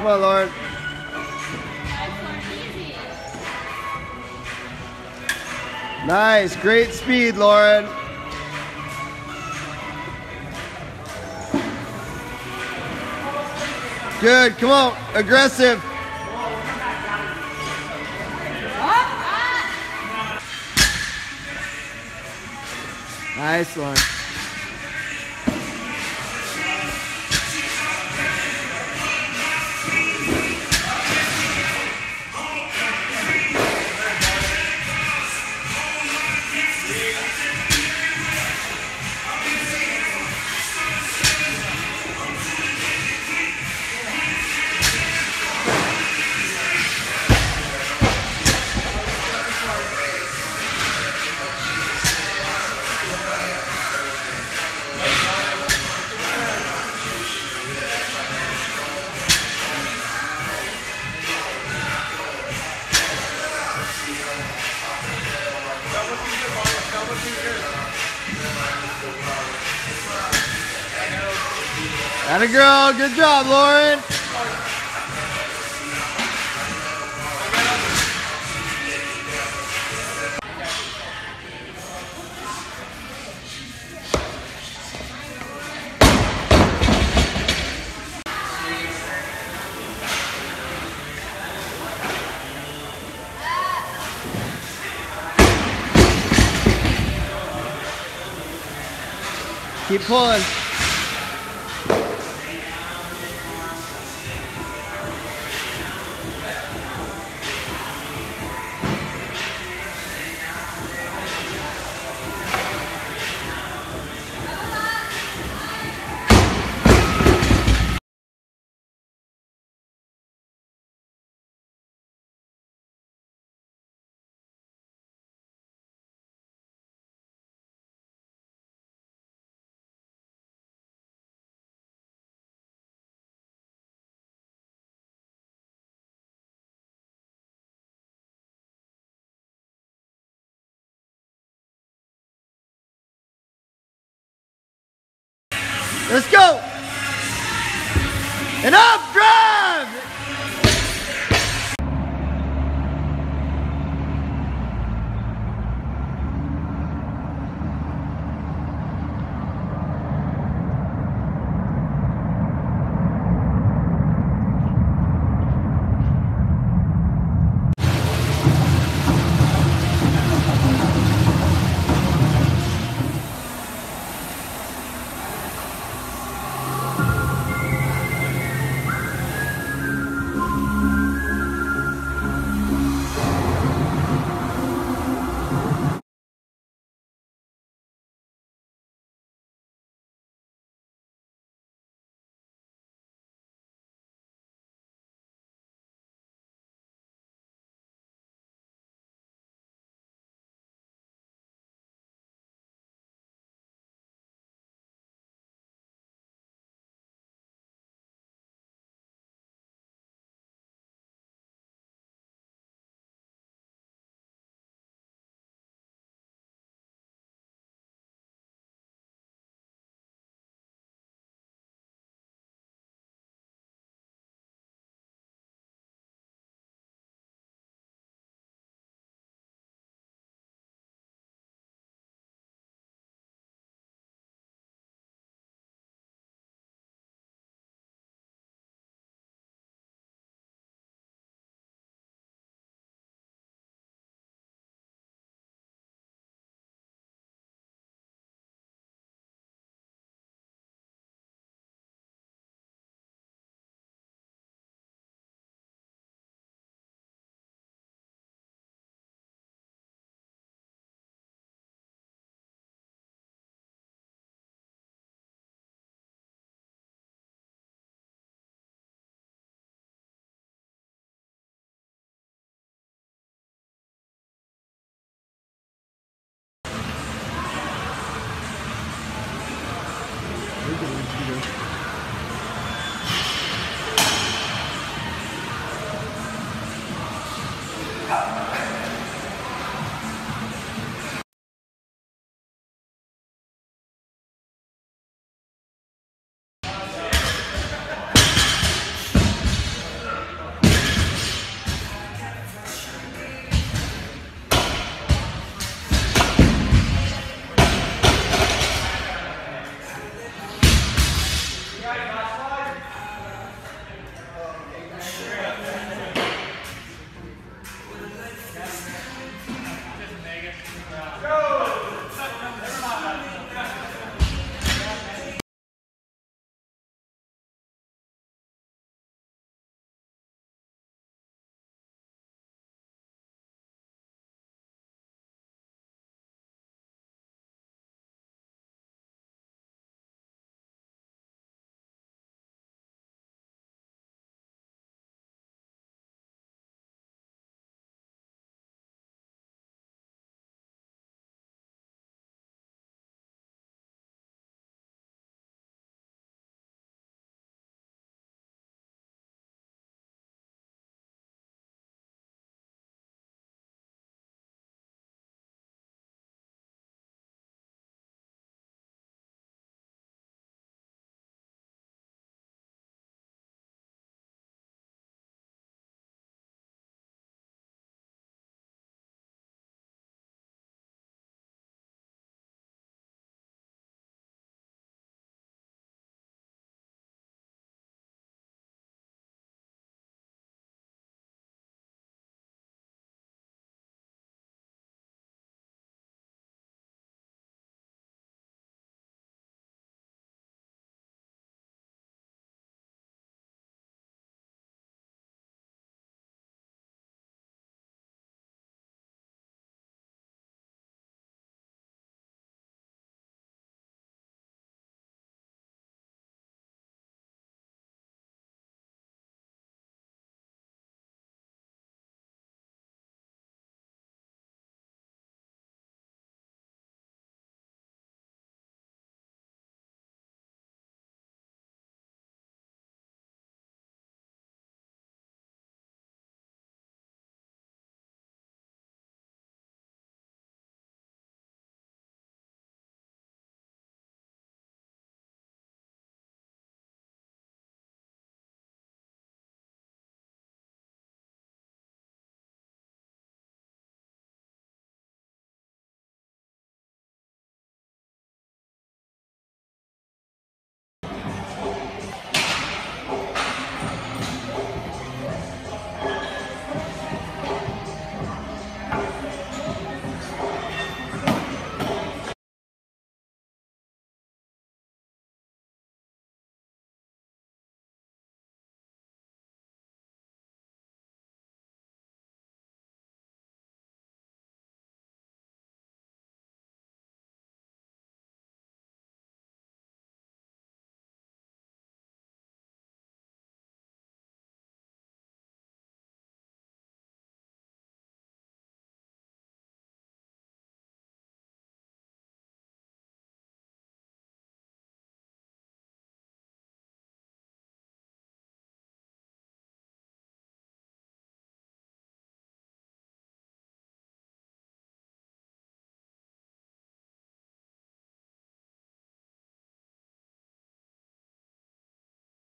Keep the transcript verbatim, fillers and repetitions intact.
Come on, Lauren. Nice, great speed, Lauren. Good, come on, aggressive. Nice one. Atta girl, good job, Lauren. Keep pulling. Let's go! And up, drive!